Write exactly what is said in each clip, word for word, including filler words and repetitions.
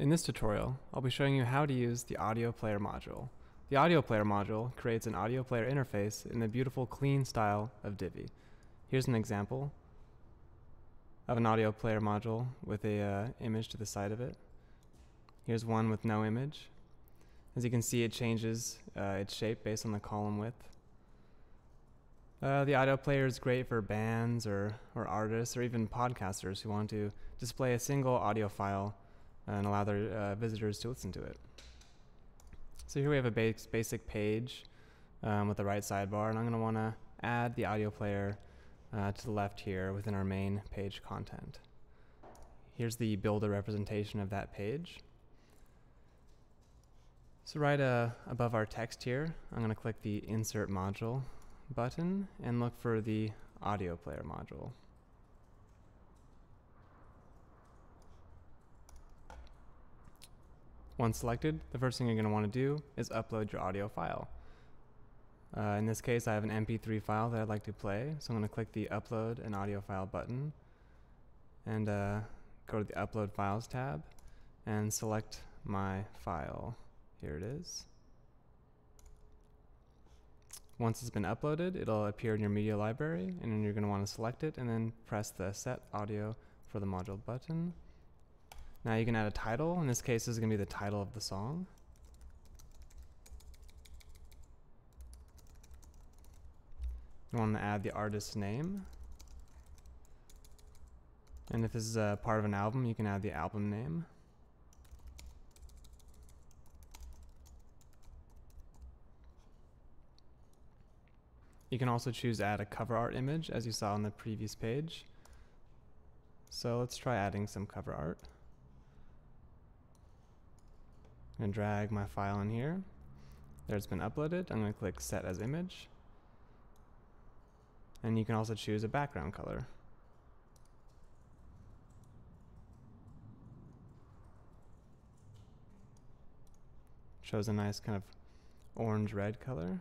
In this tutorial, I'll be showing you how to use the Audio Player module. The Audio Player module creates an audio player interface in the beautiful, clean style of Divi. Here's an example of an audio player module with a uh, image to the side of it. Here's one with no image. As you can see, it changes uh, its shape based on the column width. Uh, the audio player is great for bands or, or artists or even podcasters who want to display a single audio file and allow their uh, visitors to listen to it. So here we have a base, basic page um, with the right sidebar, and I'm going to want to add the audio player uh, to the left here within our main page content. Here's the builder representation of that page. So right uh, above our text here, I'm going to click the Insert Module button and look for the audio player module. Once selected, the first thing you're going to want to do is upload your audio file. Uh, in this case, I have an M P three file that I'd like to play, so I'm going to click the Upload an Audio File button and uh, go to the Upload Files tab and select my file. Here it is. Once it's been uploaded, it'll appear in your media library, and then you're going to want to select it and then press the Set Audio for the Module button. Now you can add a title. In this case, this is going to be the title of the song. You want to add the artist's name. And if this is a part of an album, you can add the album name. You can also choose to add a cover art image, as you saw on the previous page. So let's try adding some cover art. I'm going to drag my file in here. There, it's been uploaded. I'm going to click Set as Image. And you can also choose a background color. Shows a nice kind of orange-red color.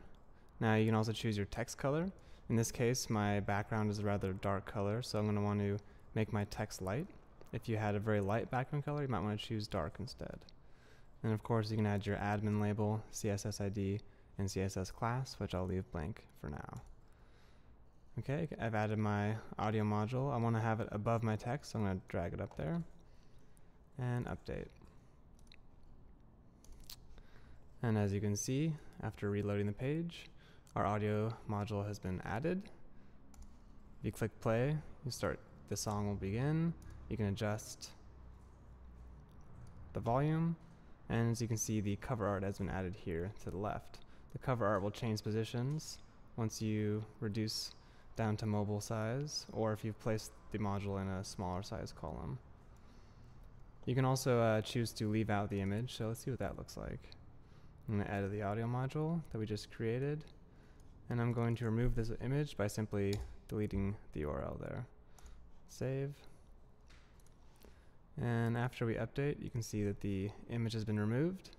Now you can also choose your text color. In this case, my background is a rather dark color, so I'm going to want to make my text light. If you had a very light background color, you might want to choose dark instead. And of course, you can add your admin label, C S S I D, and C S S class, which I'll leave blank for now. Okay, I've added my audio module. I want to have it above my text, so I'm going to drag it up there and update. And as you can see, after reloading the page, our audio module has been added. If you click play, you start, the song will begin. You can adjust the volume. And as you can see, the cover art has been added here to the left. The cover art will change positions once you reduce down to mobile size, or if you've placed the module in a smaller size column. You can also uh, choose to leave out the image, so let's see what that looks like. I'm going to edit the audio module that we just created, and I'm going to remove this image by simply deleting the U R L there. Save. And after we update, you can see that the image has been removed.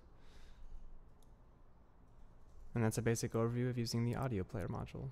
And that's a basic overview of using the audio player module.